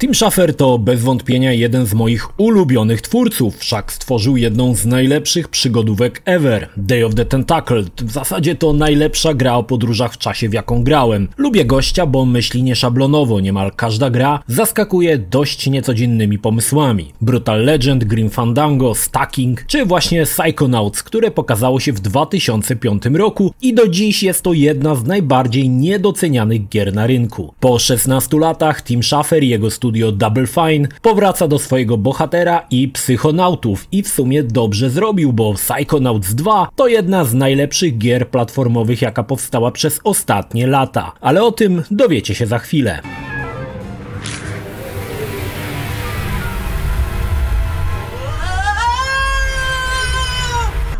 Tim Schafer to bez wątpienia jeden z moich ulubionych twórców, wszak stworzył jedną z najlepszych przygodówek ever, Day of the Tentacle. W zasadzie to najlepsza gra o podróżach w czasie, w jaką grałem. Lubię gościa, bo myśli nieszablonowo, niemal każda gra zaskakuje dość niecodziennymi pomysłami. Brutal Legend, Grim Fandango, Stacking czy właśnie Psychonauts, które pokazało się w 2005 roku i do dziś jest to jedna z najbardziej niedocenianych gier na rynku. Po 16 latach Tim Schafer i jego Studio Double Fine powraca do swojego bohatera i psychonautów i w sumie dobrze zrobił, bo Psychonauts 2 to jedna z najlepszych gier platformowych, jaka powstała przez ostatnie lata, ale o tym dowiecie się za chwilę.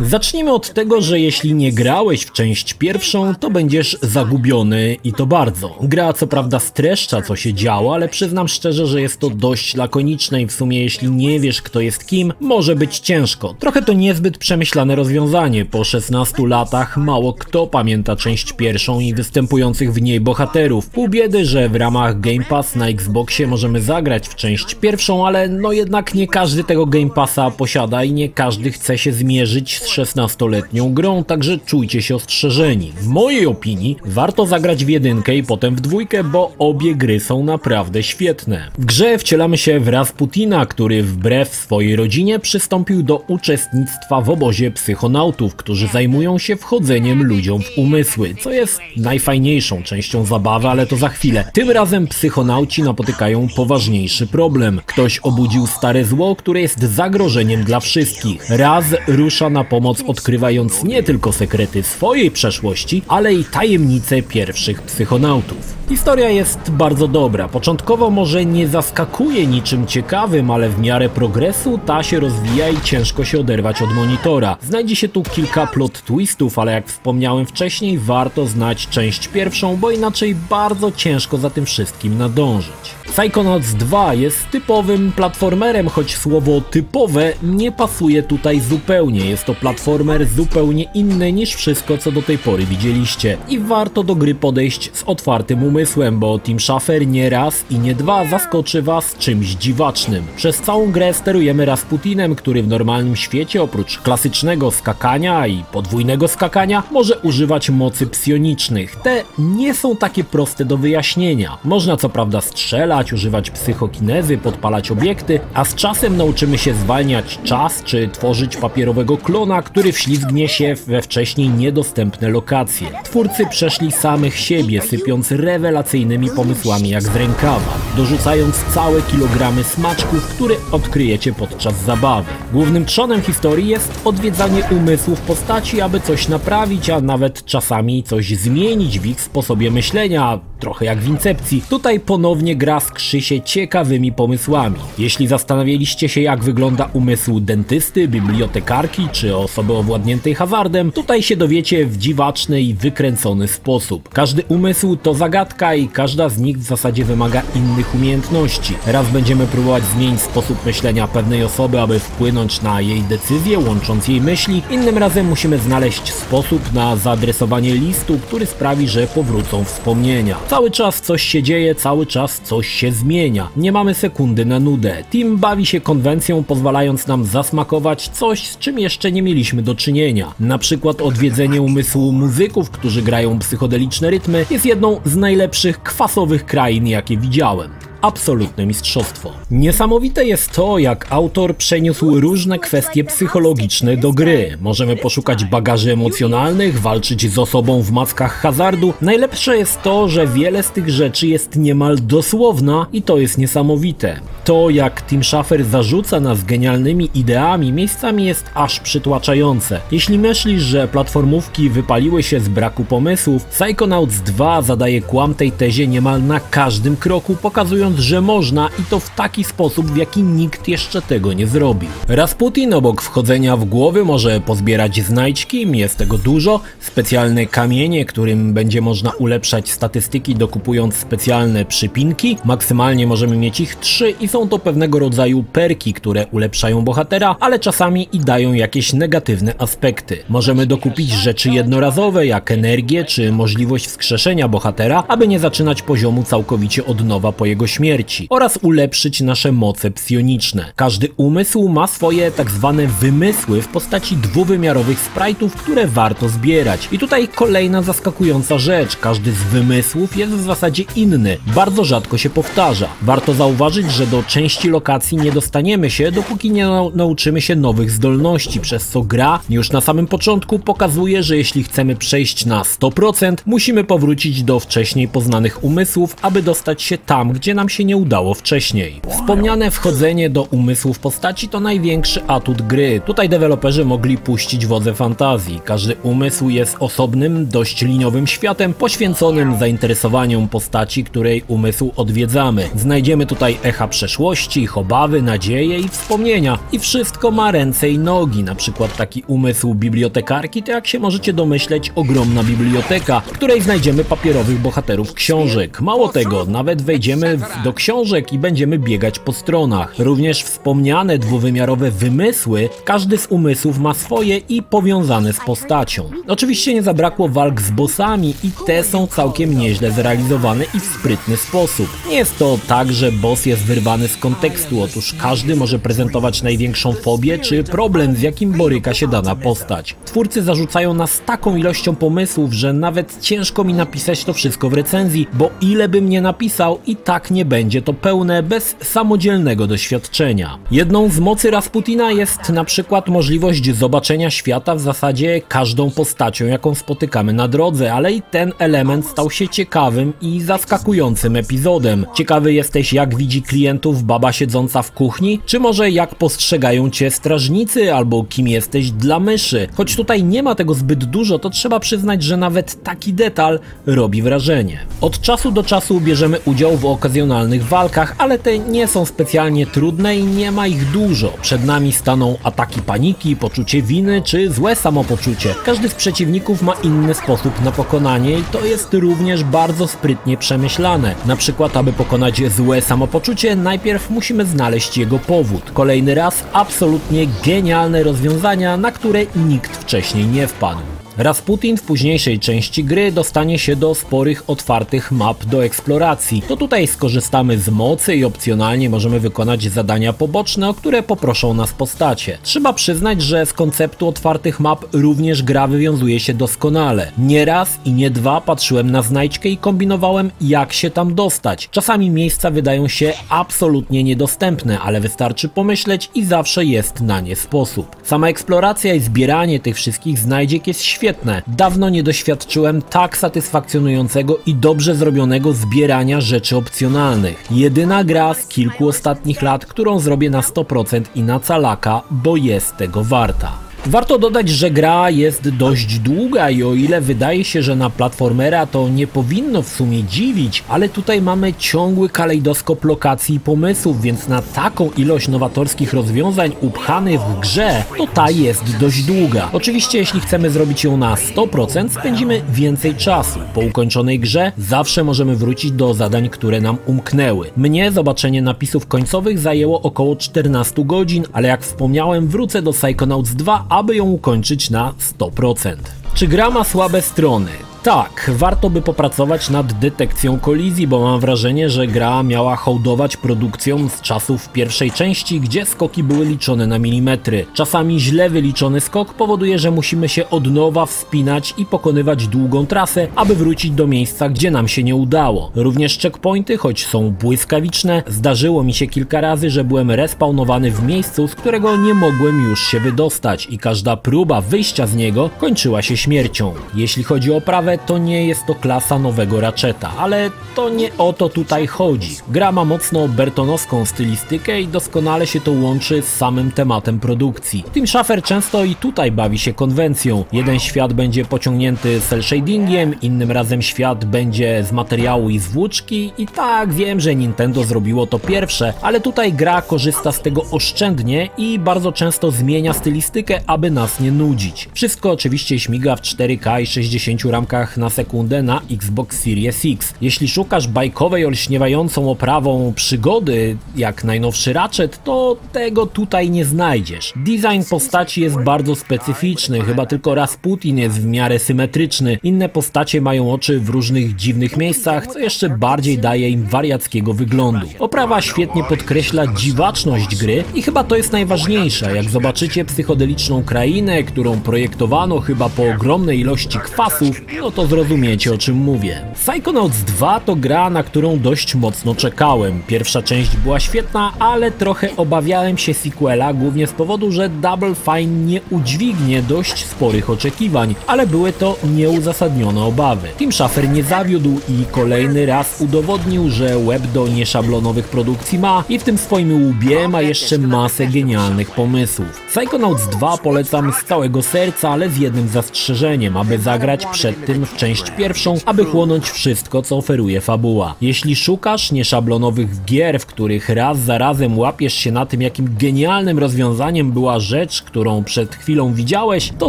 Zacznijmy od tego, że jeśli nie grałeś w część pierwszą, to będziesz zagubiony i to bardzo. Gra co prawda streszcza, co się działo, ale przyznam szczerze, że jest to dość lakoniczne i w sumie jeśli nie wiesz, kto jest kim, może być ciężko. Trochę to niezbyt przemyślane rozwiązanie. Po 16 latach mało kto pamięta część pierwszą i występujących w niej bohaterów. Pół biedy, że w ramach Game Pass na Xboxie możemy zagrać w część pierwszą, ale no jednak nie każdy tego Game Passa posiada i nie każdy chce się zmierzyć z 16-letnią grą, także czujcie się ostrzeżeni. W mojej opinii warto zagrać w jedynkę i potem w dwójkę, bo obie gry są naprawdę świetne. W grze wcielamy się w Razputina, który wbrew swojej rodzinie przystąpił do uczestnictwa w obozie psychonautów, którzy zajmują się wchodzeniem ludziom w umysły, co jest najfajniejszą częścią zabawy, ale to za chwilę. Tym razem psychonauci napotykają poważniejszy problem. Ktoś obudził stare zło, które jest zagrożeniem dla wszystkich. Raz rusza na pomoc, odkrywając nie tylko sekrety swojej przeszłości, ale i tajemnice pierwszych psychonautów. Historia jest bardzo dobra. Początkowo może nie zaskakuje niczym ciekawym, ale w miarę progresu ta się rozwija i ciężko się oderwać od monitora. Znajdzie się tu kilka plot twistów, ale jak wspomniałem wcześniej, warto znać część pierwszą, bo inaczej bardzo ciężko za tym wszystkim nadążyć. Psychonauts 2 jest typowym platformerem, choć słowo typowe nie pasuje tutaj zupełnie. Jest to platformer zupełnie inny niż wszystko, co do tej pory widzieliście. I warto do gry podejść z otwartym umysłem, bo Tim Schafer nie raz i nie dwa zaskoczy was czymś dziwacznym. Przez całą grę sterujemy Razputinem, który w normalnym świecie oprócz klasycznego skakania i podwójnego skakania może używać mocy psionicznych. Te nie są takie proste do wyjaśnienia. Można co prawda strzelać, używać psychokinezy, podpalać obiekty, a z czasem nauczymy się zwalniać czas czy tworzyć papierowego klona, który wślizgnie się we wcześniej niedostępne lokacje. Twórcy przeszli samych siebie, sypiąc rewelacyjnymi pomysłami jak z rękawa, dorzucając całe kilogramy smaczków, które odkryjecie podczas zabawy. Głównym trzonem historii jest odwiedzanie umysłów postaci, aby coś naprawić, a nawet czasami coś zmienić w ich sposobie myślenia, trochę jak w Incepcji. Tutaj ponownie gra skrzy się ciekawymi pomysłami. Jeśli zastanawialiście się, jak wygląda umysł dentysty, bibliotekarki czy osoby owładniętej hazardem, tutaj się dowiecie w dziwaczny i wykręcony sposób. Każdy umysł to zagadka i każda z nich w zasadzie wymaga innych umiejętności. Raz będziemy próbować zmienić sposób myślenia pewnej osoby, aby wpłynąć na jej decyzję, łącząc jej myśli. Innym razem musimy znaleźć sposób na zaadresowanie listu, który sprawi, że powrócą wspomnienia. Cały czas coś się dzieje, cały czas coś się zmienia. Nie mamy sekundy na nudę. Tim bawi się konwencją, pozwalając nam zasmakować coś, z czym jeszcze nie mieliśmy do czynienia. Na przykład odwiedzenie umysłu muzyków, którzy grają psychodeliczne rytmy, jest jedną z najlepszych kwasowych krain, jakie widziałem. Absolutne mistrzostwo. Niesamowite jest to, jak autor przeniósł różne kwestie psychologiczne do gry. Możemy poszukać bagaży emocjonalnych, walczyć z osobą w mackach hazardu. Najlepsze jest to, że wiele z tych rzeczy jest niemal dosłowna i to jest niesamowite. To, jak Tim Schafer zarzuca nas genialnymi ideami, miejscami jest aż przytłaczające. Jeśli myślisz, że platformówki wypaliły się z braku pomysłów, Psychonauts 2 zadaje kłam tej tezie niemal na każdym kroku, pokazując, że można i to w taki sposób, w jaki nikt jeszcze tego nie zrobił. Razputin obok wchodzenia w głowy może pozbierać znajdźki, jest tego dużo, specjalne kamienie, którym będzie można ulepszać statystyki, dokupując specjalne przypinki. Maksymalnie możemy mieć ich 3 i są to pewnego rodzaju perki, które ulepszają bohatera, ale czasami i dają jakieś negatywne aspekty. Możemy dokupić rzeczy jednorazowe, jak energię czy możliwość wskrzeszenia bohatera, aby nie zaczynać poziomu całkowicie od nowa po jego śmierci. śmierci oraz ulepszyć nasze moce psioniczne. Każdy umysł ma swoje tak zwane wymysły w postaci dwuwymiarowych sprite'ów, które warto zbierać. I tutaj kolejna zaskakująca rzecz, każdy z wymysłów jest w zasadzie inny, bardzo rzadko się powtarza. Warto zauważyć, że do części lokacji nie dostaniemy się, dopóki nie nauczymy się nowych zdolności, przez co gra już na samym początku pokazuje, że jeśli chcemy przejść na 100%, musimy powrócić do wcześniej poznanych umysłów, aby dostać się tam, gdzie nam się nie udało wcześniej. Wspomniane wchodzenie do umysłów postaci to największy atut gry. Tutaj deweloperzy mogli puścić wodze fantazji. Każdy umysł jest osobnym, dość liniowym światem poświęconym zainteresowaniom postaci, której umysł odwiedzamy. Znajdziemy tutaj echa przeszłości, ich obawy, nadzieje i wspomnienia. I wszystko ma ręce i nogi. Na przykład taki umysł bibliotekarki to, jak się możecie domyśleć, ogromna biblioteka, w której znajdziemy papierowych bohaterów książek. Mało tego, nawet wejdziemy do książek i będziemy biegać po stronach. Również wspomniane dwuwymiarowe wymysły, każdy z umysłów ma swoje i powiązane z postacią. Oczywiście nie zabrakło walk z bossami i te są całkiem nieźle zrealizowane i w sprytny sposób. Nie jest to tak, że boss jest wyrwany z kontekstu, otóż każdy może prezentować największą fobię czy problem, z jakim boryka się dana postać. Twórcy zarzucają nas taką ilością pomysłów, że nawet ciężko mi napisać to wszystko w recenzji, bo ile bym nie napisał, i tak nie będzie to pełne bez samodzielnego doświadczenia. Jedną z mocy Razputina jest na przykład możliwość zobaczenia świata w zasadzie każdą postacią, jaką spotykamy na drodze, ale i ten element stał się ciekawym i zaskakującym epizodem. Ciekawy jesteś, jak widzi klientów baba siedząca w kuchni, czy może jak postrzegają cię strażnicy, albo kim jesteś dla myszy. Choć tutaj nie ma tego zbyt dużo, to trzeba przyznać, że nawet taki detal robi wrażenie. Od czasu do czasu bierzemy udział w okazjonalnych walkach, ale te nie są specjalnie trudne i nie ma ich dużo. Przed nami staną ataki paniki, poczucie winy czy złe samopoczucie. Każdy z przeciwników ma inny sposób na pokonanie i to jest również bardzo sprytnie przemyślane. Na przykład, aby pokonać złe samopoczucie, najpierw musimy znaleźć jego powód. Kolejny raz absolutnie genialne rozwiązania, na które nikt wcześniej nie wpadł. Razputin w późniejszej części gry dostanie się do sporych, otwartych map do eksploracji. To tutaj skorzystamy z mocy i opcjonalnie możemy wykonać zadania poboczne, o które poproszą nas postacie. Trzeba przyznać, że z konceptu otwartych map również gra wywiązuje się doskonale. Nie raz i nie dwa patrzyłem na znajdźkę i kombinowałem, jak się tam dostać. Czasami miejsca wydają się absolutnie niedostępne, ale wystarczy pomyśleć i zawsze jest na nie sposób. Sama eksploracja i zbieranie tych wszystkich znajdziek jest świetne. Dawno nie doświadczyłem tak satysfakcjonującego i dobrze zrobionego zbierania rzeczy opcjonalnych. Jedyna gra z kilku ostatnich lat, którą zrobię na 100% i na calaka, bo jest tego warta. Warto dodać, że gra jest dość długa i o ile wydaje się, że na platformera to nie powinno w sumie dziwić, ale tutaj mamy ciągły kalejdoskop lokacji i pomysłów, więc na taką ilość nowatorskich rozwiązań upchanych w grze, to ta jest dość długa. Oczywiście jeśli chcemy zrobić ją na 100%, spędzimy więcej czasu. Po ukończonej grze zawsze możemy wrócić do zadań, które nam umknęły. Mnie zobaczenie napisów końcowych zajęło około 14 godzin, ale jak wspomniałem, wrócę do Psychonauts 2, aby ją ukończyć na 100%. Czy gra ma słabe strony? Tak, warto by popracować nad detekcją kolizji, bo mam wrażenie, że gra miała hołdować produkcją z czasów pierwszej części, gdzie skoki były liczone na milimetry. Czasami źle wyliczony skok powoduje, że musimy się od nowa wspinać i pokonywać długą trasę, aby wrócić do miejsca, gdzie nam się nie udało. Również checkpointy, choć są błyskawiczne, zdarzyło mi się kilka razy, że byłem respawnowany w miejscu, z którego nie mogłem już się wydostać i każda próba wyjścia z niego kończyła się śmiercią. Jeśli chodzi o oprawę, to nie jest to klasa nowego Ratcheta, ale to nie o to tutaj chodzi. Gra ma mocno bertonowską stylistykę i doskonale się to łączy z samym tematem produkcji. Tim Schafer często i tutaj bawi się konwencją. Jeden świat będzie pociągnięty cel shadingiem, innym razem świat będzie z materiału i z włóczki i tak, wiem, że Nintendo zrobiło to pierwsze, ale tutaj gra korzysta z tego oszczędnie i bardzo często zmienia stylistykę, aby nas nie nudzić. Wszystko oczywiście śmiga w 4K i 60 ramkach klatkach na sekundę na Xbox Series X. Jeśli szukasz bajkowej, olśniewającą oprawą przygody, jak najnowszy Ratchet, to tego tutaj nie znajdziesz. Design postaci jest bardzo specyficzny, chyba tylko Razputin jest w miarę symetryczny. Inne postacie mają oczy w różnych dziwnych miejscach, co jeszcze bardziej daje im wariackiego wyglądu. Oprawa świetnie podkreśla dziwaczność gry i chyba to jest najważniejsze. Jak zobaczycie psychodeliczną krainę, którą projektowano chyba po ogromnej ilości kwasów, no to zrozumiecie, o czym mówię. Psychonauts 2 to gra, na którą dość mocno czekałem. Pierwsza część była świetna, ale trochę obawiałem się sequela, głównie z powodu, że Double Fine nie udźwignie dość sporych oczekiwań, ale były to nieuzasadnione obawy. Tim Schafer nie zawiódł i kolejny raz udowodnił, że łeb do nieszablonowych produkcji ma i w tym swoim łbie ma jeszcze masę genialnych pomysłów. Psychonauts 2 polecam z całego serca, ale z jednym zastrzeżeniem, aby zagrać przed tym w część pierwszą, aby chłonąć wszystko, co oferuje fabuła. Jeśli szukasz nieszablonowych gier, w których raz za razem łapiesz się na tym, jakim genialnym rozwiązaniem była rzecz, którą przed chwilą widziałeś, to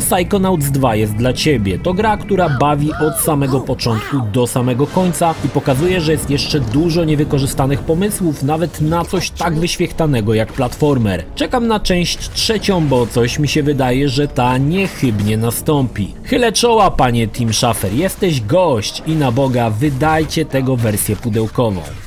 Psychonauts 2 jest dla ciebie. To gra, która bawi od samego początku do samego końca i pokazuje, że jest jeszcze dużo niewykorzystanych pomysłów, nawet na coś tak wyświechtanego jak platformer. Czekam na część trzecią, bo coś mi się wydaje, że ta niechybnie nastąpi. Chylę czoła, panie Tim Schafer, jesteś gość i na Boga wydajcie tego wersję pudełkową.